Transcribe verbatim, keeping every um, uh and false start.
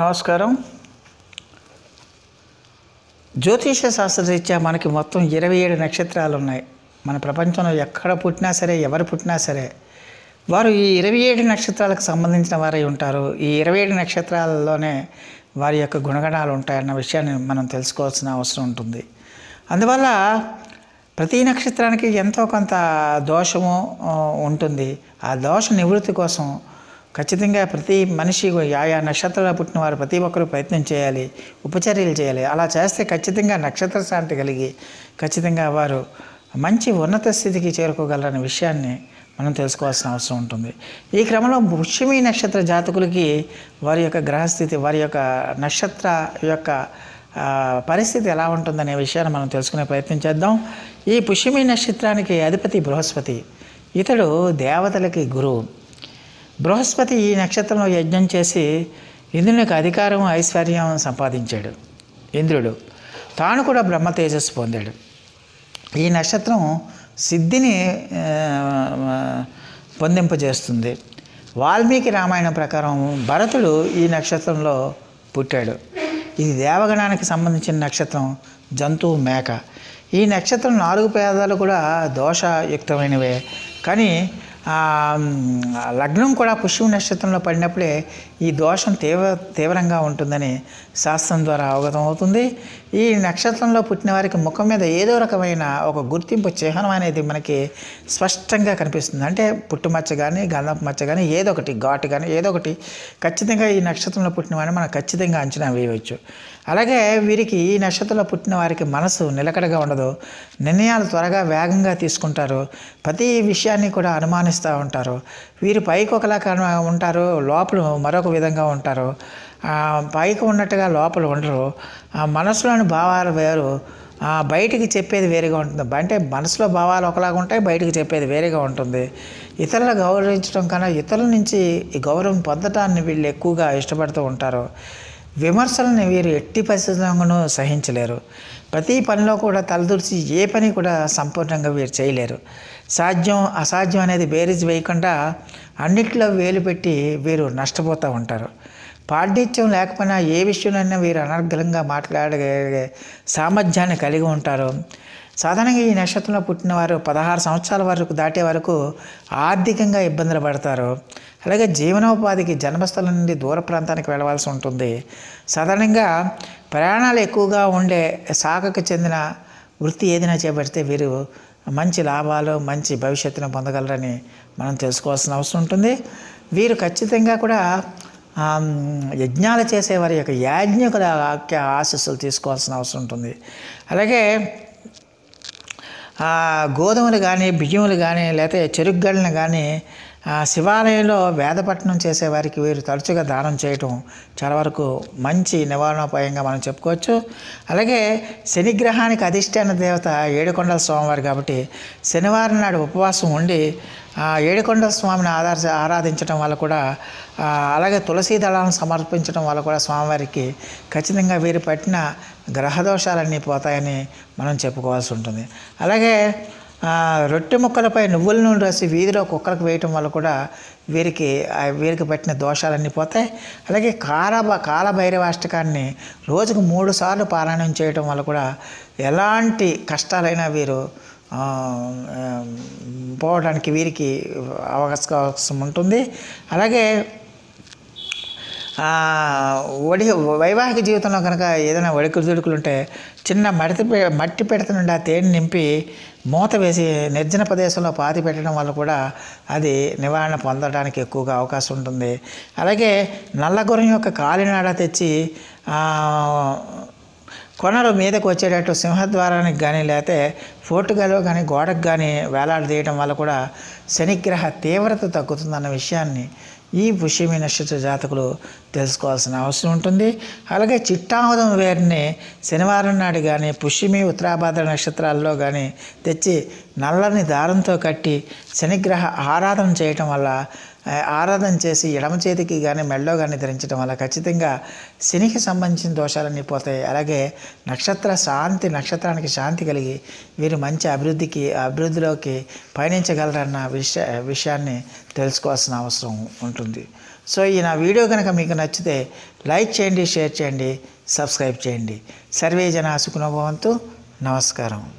నమస్కారం. జ్యోతిష శాస్త్రరీత్యా మనకి మొత్తం ఇరవై ఏడు నక్షత్రాలు ఉన్నాయి. మన ప్రపంచంలో ఎక్కడ పుట్టినా సరే, ఎవరు పుట్టినా సరే వారు ఈ ఇరవై ఏడు నక్షత్రాలకు సంబంధించిన వారై ఉంటారు. ఈ ఇరవై ఏడు నక్షత్రాలలోనే వారి యొక్క గుణగణాలు ఉంటాయన్న విషయాన్ని మనం తెలుసుకోవాల్సిన అవసరం ఉంటుంది. అందువల్ల ప్రతి నక్షత్రానికి ఎంతో కొంత దోషము ఉంటుంది. ఆ దోష నివృత్తి కోసం ఖచ్చితంగా ప్రతి మనిషి, ఆయా నక్షత్రాలు పుట్టిన వారు ప్రతి ఒక్కరూ ప్రయత్నం చేయాలి, ఉపచర్యలు చేయాలి. అలా చేస్తే ఖచ్చితంగా నక్షత్ర శాంతి కలిగి ఖచ్చితంగా వారు మంచి ఉన్నత స్థితికి చేరుకోగలరనే విషయాన్ని మనం తెలుసుకోవాల్సిన అవసరం ఉంటుంది. ఈ క్రమంలో పుష్యమి నక్షత్ర జాతకులకి వారి యొక్క గ్రహస్థితి, వారి యొక్క నక్షత్ర యొక్క పరిస్థితి ఎలా ఉంటుందనే విషయాన్ని మనం తెలుసుకునే ప్రయత్నం చేద్దాం. ఈ పుష్యమి నక్షత్రానికి అధిపతి బృహస్పతి, ఇతడు దేవతలకి గురువు. బృహస్పతి ఈ నక్షత్రంలో యజ్ఞం చేసి ఇంద్రునికి అధికారం, ఐశ్వర్యం సంపాదించాడు. ఇంద్రుడు తాను కూడా బ్రహ్మ తేజస్సు పొందాడు. ఈ నక్షత్రం సిద్ధిని పొందింపజేస్తుంది. వాల్మీకి రామాయణం ప్రకారం భరతుడు ఈ నక్షత్రంలో పుట్టాడు. ఇది దేవగణానికి సంబంధించిన నక్షత్రం, జంతువు మేక. ఈ నక్షత్రం నాలుగు పాదాలు కూడా దోషయుక్తమైనవే, కానీ లగ్నం కూడా పుష్యమి నక్షత్రంలో పడినప్పుడే ఈ దోషం తీవ్ర తీవ్రంగా ఉంటుందని శాస్త్రం ద్వారా అవగతం అవుతుంది. ఈ నక్షత్రంలో పుట్టిన వారికి ముఖం మీద ఏదో రకమైన ఒక గుర్తింపు చిహ్నం అనేది మనకి స్పష్టంగా కనిపిస్తుంది. అంటే పుట్టుమచ్చ కానీ, గంధపు మచ్చ కానీ, ఏదో ఒకటి ఘాటు కానీ, ఏదో ఒకటి ఖచ్చితంగా ఈ నక్షత్రంలో పుట్టిన వారిని మనం ఖచ్చితంగా అంచనా వేయవచ్చు. అలాగే వీరికి, ఈ నక్షత్రంలో పుట్టిన వారికి మనసు నిలకడగా ఉండదు, నిర్ణయాలు త్వరగా వేగంగా తీసుకుంటారు, ప్రతి విషయాన్ని కూడా అనుమానిస్తూ ఉంటారు. వీరు పైకి ఒకలా ఉంటారు, లోపల మరొక విధంగా ఉంటారు. పైకి ఉన్నట్టుగా లోపల ఉండరు. మనసులోని భావాలు వేరు, బయటికి చెప్పేది వేరుగా ఉంటుంది. అంటే మనసులో భావాలు ఒకలాగా ఉంటాయి, బయటికి చెప్పేది వేరుగా ఉంటుంది. ఇతరులను గౌరవించడం కన్నా ఇతరుల నుంచి గౌరవం పొందటాన్ని వీళ్ళు ఎక్కువగా ఇష్టపడుతూ ఉంటారు. విమర్శలను వీరు ఎట్టి పరిస్థితులను సహించలేరు. ప్రతి పనిలో కూడా తలదూర్చి ఏ పని కూడా సంపూర్ణంగా వీరు చేయలేరు. సాధ్యం అసాధ్యం అనేది బేరీజ్ వేయకుండా అన్నిట్లో వేలు పెట్టి వీరు నష్టపోతూ ఉంటారు. పాండిత్యం లేకపోయినా ఏ విషయంలోనైనా వీరు అనర్గళంగా మాట్లాడగలిగే సామర్థ్యాన్ని కలిగి ఉంటారు. సాధారణంగా ఈ నక్షత్రంలో పుట్టిన వారు పదహారు సంవత్సరాల వరకు దాటే వరకు ఆర్థికంగా ఇబ్బందులు పడతారు. అలాగే జీవనోపాధికి జన్మస్థలం నుండి దూర ప్రాంతానికి వెళ్ళవలసి ఉంటుంది. సాధారణంగా ప్రయాణాలు ఎక్కువగా ఉండే శాఖకు చెందిన వృత్తి ఏదైనా చేపడితే వీరు మంచి లాభాలు, మంచి భవిష్యత్తును పొందగలరని మనం తెలుసుకోవాల్సిన అవసరం ఉంటుంది. వీరు ఖచ్చితంగా కూడా యజ్ఞాలు చేసేవారి యొక్క యాజ్ఞకుల ఆశీస్సులు తీసుకోవాల్సిన అవసరం ఉంటుంది. అలాగే గోధుమలు కానీ, బియ్యములు కానీ, లేకపోతే చెరుకుగళ్ళను కానీ శివాలయంలో వేదపట్టణం చేసేవారికి వీరు తరచుగా దానం చేయటం చాలా వరకు మంచి నివారణోపాయంగా మనం చెప్పుకోవచ్చు. అలాగే శనిగ్రహానికి అధిష్టాన దేవత ఏడుకొండల స్వామివారు కాబట్టి శనివారం నాడు ఉపవాసం ఉండి ఏడుకొండల స్వామిని ఆధార ఆరాధించడం వల్ల కూడా, అలాగే తులసీ దళాలను సమర్పించడం వల్ల కూడా స్వామివారికి ఖచ్చితంగా వీరు పట్టిన గ్రహదోషాలన్నీ పోతాయని మనం చెప్పుకోవాల్సి ఉంటుంది. అలాగే రొట్టె ముక్కలపై నువ్వుల నూనె రాసి వీధిలో కుక్కలకు వేయటం వల్ల కూడా వీరికి వీరికి పట్టిన దోషాలన్నీ పోతాయి. అలాగే కాల కాలభైరవాష్టకాన్ని రోజుకు మూడు సార్లు పారాయణం చేయటం వల్ల కూడా ఎలాంటి కష్టాలైనా వీరు పోవడానికి వీరికి అవకాశం ఉంటుంది. అలాగే వడి వైవాహిక జీవితంలో కనుక ఏదైనా ఒడికుడుకులు ఉంటే చిన్న మడత మట్టి పెడత నుండి ఆ తేనె నింపి మూత వేసి నిర్జన ప్రదేశంలో పాతి పెట్టడం వల్ల కూడా అది నివారణ పొందడానికి ఎక్కువగా అవకాశం ఉంటుంది. అలాగే నల్లగురం యొక్క కాలినాడ తెచ్చి కొనలు మీదకు వచ్చేటట్టు సింహద్వారానికి కానీ, లేకపోతే ఫోర్టుగాలో కానీ, గోడకు కానీ వేలాడదీయడం వల్ల కూడా శనిగ్రహ తీవ్రత తగ్గుతుందన్న విషయాన్ని ఈ పుష్యమి నక్షత్ర జాతకులు తెలుసుకోవాల్సిన అవసరం ఉంటుంది. అలాగే చిట్టాముదం వేరుని శనివారం నాడు కానీ, పుష్యమి ఉత్తరాభాద్ర నక్షత్రాల్లో కానీ తెచ్చి నల్లని దారంతో కట్టి శనిగ్రహ ఆరాధన చేయటం వల్ల ఆరాధన చేసి ఎడమ చేతికి కానీ మెళ్ళో కానీ ధరించడం వల్ల ఖచ్చితంగా శనికి సంబంధించిన దోషాలన్నీ పోతాయి. అలాగే నక్షత్ర శాంతి, నక్షత్రానికి శాంతి కలిగి వీరు మంచి అభివృద్ధికి అభివృద్ధిలోకి పయనించగలరన్న విషయ విషయాన్ని తెలుసుకోవాల్సిన అవసరం ఉంటుంది. సో ఈ నా వీడియో కనుక మీకు నచ్చితే లైక్ చేయండి, షేర్ చేయండి, సబ్స్క్రైబ్ చేయండి. సర్వే జన సుఖినో భవంతు. నమస్కారం.